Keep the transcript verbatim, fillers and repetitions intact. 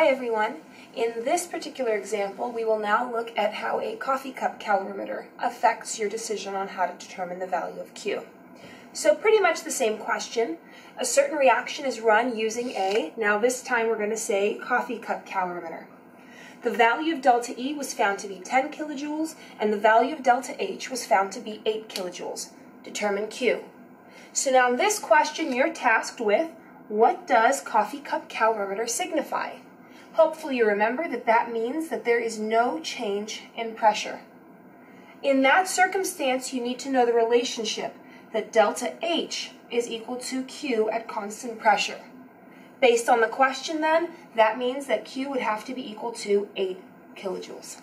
Hi everyone! In this particular example, we will now look at how a coffee cup calorimeter affects your decision on how to determine the value of Q. So pretty much the same question. A certain reaction is run using a, now this time we're going to say coffee cup calorimeter. The value of delta E was found to be ten kilojoules, and the value of delta H was found to be eight kilojoules. Determine Q. So now in this question, you're tasked with, what does coffee cup calorimeter signify? Hopefully you remember that that means that there is no change in pressure. In that circumstance, you need to know the relationship that delta H is equal to Q at constant pressure. Based on the question then, that means that Q would have to be equal to eight kilojoules.